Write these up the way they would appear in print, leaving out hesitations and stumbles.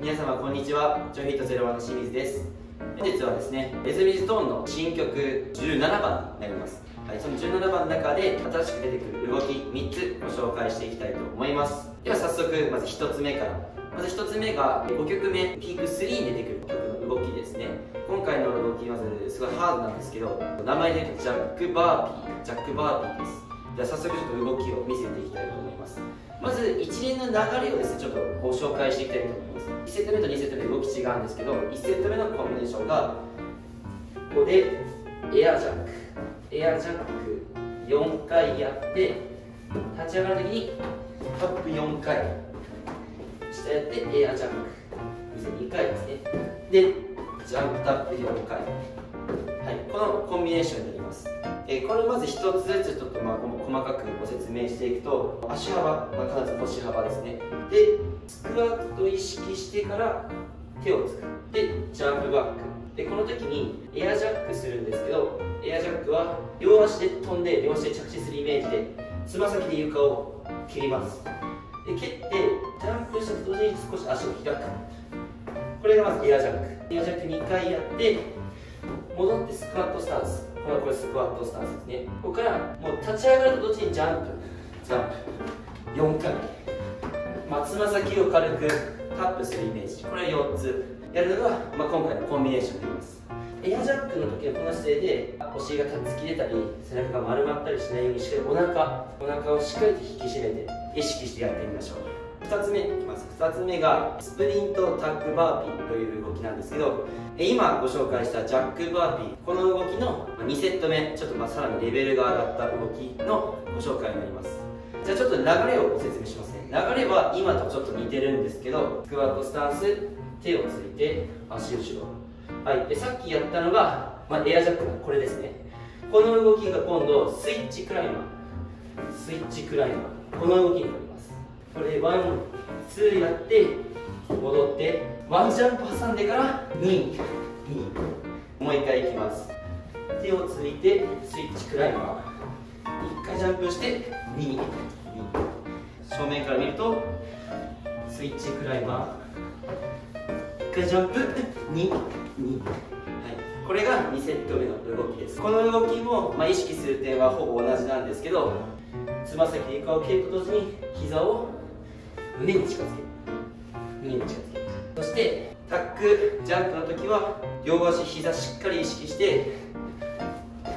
皆様こんにちは、ジョイヒット01の清水です。本日はですね、レズビーズトーンの新曲17番になります。その17番の中で新しく出てくる動き3つご紹介していきたいと思います。では早速、まず1つ目から。まず1つ目が5曲目ピーク3に出てくる曲の動きですね。今回の動き、まずすごいハードなんですけど、名前で言うとジャック・バービーです。では早速ちょっと動きを見せていきたいと思います。まず一連の流れをですね、ちょっとご紹介していきたいと思います。1セット目と2セット目動き違うんですけど、1セット目のコンビネーションがここでエアジャック4回やって、立ち上がるときにタップ4回下やって、エアジャック2回ですね。でジャンプタップ4回、このコンビネーションになります。これをまず1つずつちょっと細かくご説明していくと、足幅、必ず腰幅ですね。でスクワットを意識してから手をつく。でジャンプバックで、この時にエアジャックするんですけど、エアジャックは両足で飛んで両足で着地するイメージで、つま先で床を蹴ります。で蹴ってジャンプしたと同時に少し足を開く。これがまずエアジャック。エアジャック2回やって戻ってスクワットスタンス。これスクワットスタンスですね。ここからもう立ち上がると同時にジャンプ4回、つま先を軽くタップするイメージ、これを4つやるのが、今回のコンビネーションになります。エアジャックの時はこの姿勢でお尻が突き出たり背中が丸まったりしないように、しっかりお腹をしっかりと引き締めて意識してやってみましょう。2つ目いきます。2つ目がスプリントタックバーピーという動きなんですけど、今ご紹介したジャックバーピー、この動きの2セット目、ちょっとさらにレベルが上がった動きのご紹介になります。じゃあちょっと流れをご説明しますね。流れは今とちょっと似てるんですけど、スクワットスタンス、手をついて足後ろ、でさっきやったのが、エアジャックのこれですね。この動きが今度スイッチクライマー、この動きになります。これワンツーやって戻ってワンジャンプ挟んでから2、もう1回いきます。手をついてスイッチクライマー、1回ジャンプして2、正面から見るとスイッチクライマー、1回ジャンプ2、これが2セット目の動きです。この動きも、意識する点はほぼ同じなんですけど、つま先で床を蹴ると同時に膝を胸に近づける。そしてタックジャンプの時は両足膝しっかり意識して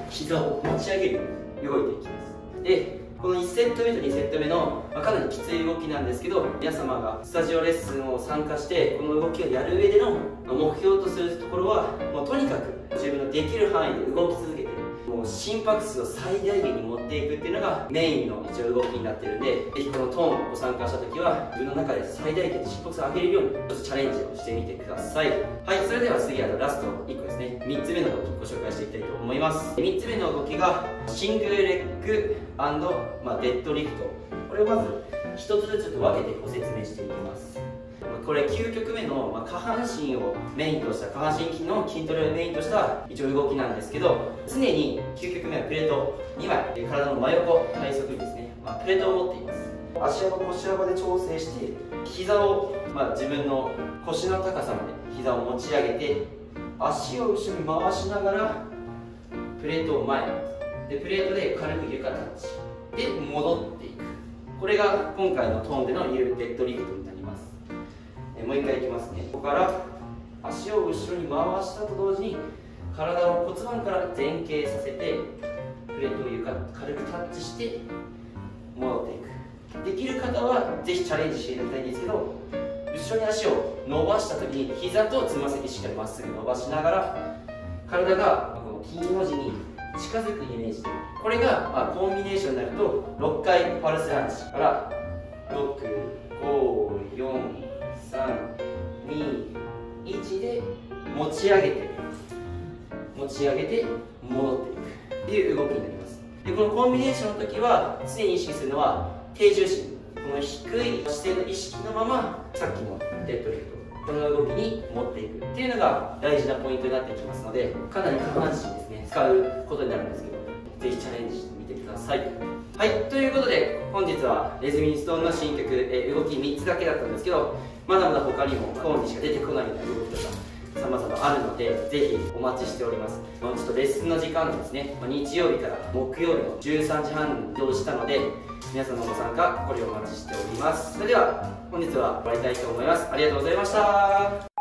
膝を持ち上げるように動いていきます。でこの1セット目と2セット目の、かなりきつい動きなんですけど、皆様がスタジオレッスンを参加してこの動きをやる上での目標とするところは、とにかく自分のできる範囲で動き続けて、心拍数を最大限に持っていくっていうのがメインの一応動きになってるんで、ぜひこのトーンをご参加した時は自分の中で最大限に心拍数を上げるようにちょっとチャレンジをしてみてください。はい、それでは次はラスト1個ですね、3つ目の動きご紹介していきたいと思います。3つ目の動きがシングルレッグ&デッドリフト。これをまず1つずつ分けてご説明していきます。これ9曲目の下半身をメインとした下半身の筋トレをメインとした一応動きなんですけど、常に9曲目はプレート2枚、体の真横体側にですね、プレートを持っています。足幅腰幅で調整して、膝を、自分の腰の高さまで膝を持ち上げて、足を後ろに回しながらプレートを前で、プレートで軽く床タッチで戻っていく。これが今回のトーンでのデッドリフトになります。もう一回いきますね。ここから足を後ろに回したと同時に体を骨盤から前傾させて、プレートを床軽くタッチして戻っていく。できる方はぜひチャレンジしていただきたいんですけど、後ろに足を伸ばした時に膝とつま先しっかりまっすぐ伸ばしながら、体がTの字に近づくイメージで、これがコンビネーションになると6回パルスランジから6、5、4、3、2、1で持ち上げて戻っていくという動きになります。でこのコンビネーションの時は常に意識するのは低重心、この低い姿勢の意識のままさっきのデッドリフト、この動きに持っていくっていうのが大事なポイントになってきますので、かなり下半身ですね使うことになるんですけど、ぜひチャレンジしてみてください。はい、ということで本日はレズビーズトーンの新曲、動き3つだけだったんですけど、まだまだ他にも今日にしか出てこないような動きとか様々あるので、ぜひお待ちしております。ちょっとレッスンの時間ですね、日曜日から木曜日の13時半に移動したので、皆様のご参加これをお待ちしております。それでは本日は終わりたいと思います。ありがとうございました。